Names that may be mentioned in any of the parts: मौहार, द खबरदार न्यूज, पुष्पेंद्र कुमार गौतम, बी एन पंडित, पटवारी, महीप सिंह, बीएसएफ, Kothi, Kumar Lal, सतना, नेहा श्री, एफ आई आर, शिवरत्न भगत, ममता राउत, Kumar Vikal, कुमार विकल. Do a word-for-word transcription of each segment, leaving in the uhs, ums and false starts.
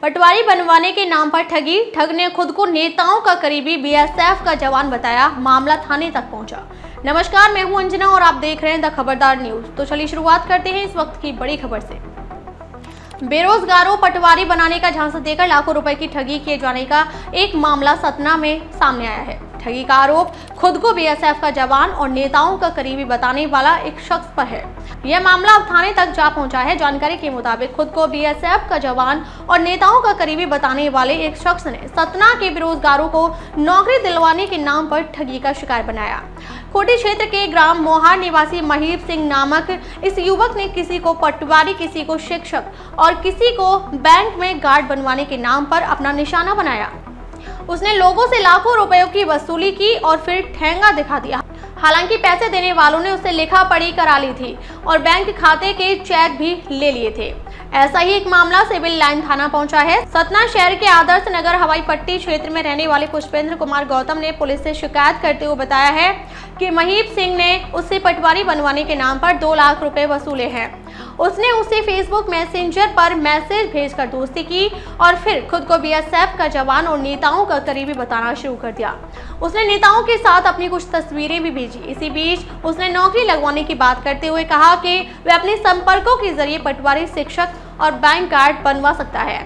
पटवारी बनवाने के नाम पर ठगी, ठग ने खुद को नेताओं का करीबी बीएसएफ का जवान बताया, मामला थाने तक पहुंचा। नमस्कार, मैं हूं अंजना और आप देख रहे हैं द खबरदार न्यूज। तो चलिए शुरुआत करते हैं इस वक्त की बड़ी खबर से। बेरोजगारों पटवारी बनाने का झांसा देकर लाखों रुपए की ठगी किए जाने का एक मामला सतना में सामने आया है। ठगी का आरोप खुद को बीएसएफ का जवान और नेताओं का करीबी बताने वाला एक शख्स पर है। यह मामला अब थाने तक जा पहुंचा है। जानकारी के मुताबिक खुद को बीएसएफ का जवान और नेताओं का करीबी बताने वाले एक शख्स ने सतना के बेरोजगारों को नौकरी दिलवाने के नाम पर ठगी का शिकार बनाया। कोठी क्षेत्र के ग्राम मौहर निवासी महीप सिंह नामक इस युवक ने किसी को पटवारी, किसी को शिक्षक और किसी को बैंक में गार्ड बनवाने के नाम पर अपना निशाना बनाया। उसने लोगों से लाखों रुपयों की वसूली की और फिर ठेंगा दिखा दिया। हालांकि पैसे देने वालों ने उससे लिखा पढ़ी करा ली थी और बैंक खाते के चेक भी ले लिए थे। ऐसा ही एक मामला सिविल लाइन थाना पहुंचा है। सतना शहर के आदर्श नगर हवाई पट्टी क्षेत्र में रहने वाले पुष्पेंद्र कुमार गौतम ने पुलिस से शिकायत करते हुए बताया है कि महीप सिंह ने उससे पटवारी बनवाने के नाम पर दो लाख रुपए वसूले हैं। उसने उसे फेसबुक मैसेंजर पर मैसेज भेजकर दोस्ती की और फिर खुद को बीएसएफ का जवान और नेताओं का करीबी बताना शुरू कर दिया। उसने नेताओं के साथ अपनी कुछ तस्वीरें भी भेजी। इसी बीच उसने नौकरी लगवाने की बात करते हुए कहा कि वह अपने संपर्कों के जरिए पटवारी, शिक्षक और बैंक कार्ड बनवा सकता है,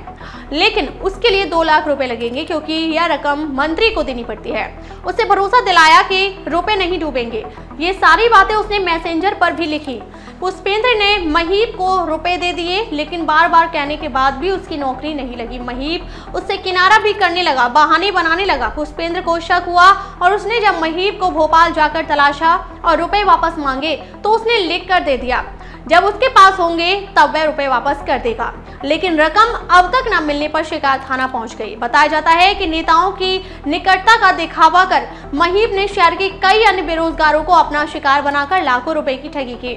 लेकिन उसके लिए दो लाख रुपए लगेंगे क्योंकि यह रकम मंत्री को देनी पड़ती है। उसे भरोसा दिलाया कि रुपए नहीं डूबेंगे। ये सारी बातें उसने मैसेंजर पर भी लिखी। पुष्पेंद्र ने महीप को रुपए दे दिए, लेकिन बार बार कहने के बाद भी उसकी नौकरी नहीं लगी। महीप उससे किनारा भी करने लगा, बहाने बनाने लगा। पुष्पेंद्र को शक हुआ और उसने जब महीप को भोपाल जाकर तलाशा और रुपए वापस मांगे तो उसने लिख कर दे दिया, जब उसके पास होंगे तब वह रुपए वापस कर देगा, लेकिन रकम अब तक न मिलने पर शिकायत थाना पहुंच गई। बताया जाता है कि नेताओं की निकटता का दिखावा कर महीप ने शहर के कई अन्य बेरोजगारों को अपना शिकार बनाकर लाखों रुपए की ठगी की।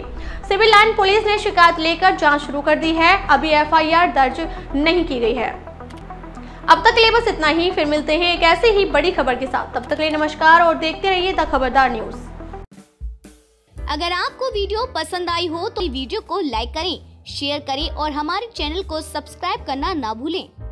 सिविल लाइन पुलिस ने शिकायत लेकर जांच शुरू कर दी है। अभी एफ आई आर दर्ज नहीं की गई है। अब तक के लिए बस इतना ही। फिर मिलते हैं एक ऐसी ही बड़ी खबर के साथ। तब तक के लिए नमस्कार और देखते रहिए द खबरदार न्यूज। अगर आपको वीडियो पसंद आई हो तो वीडियो को लाइक करें, शेयर करें और हमारे चैनल को सब्सक्राइब करना ना भूलें।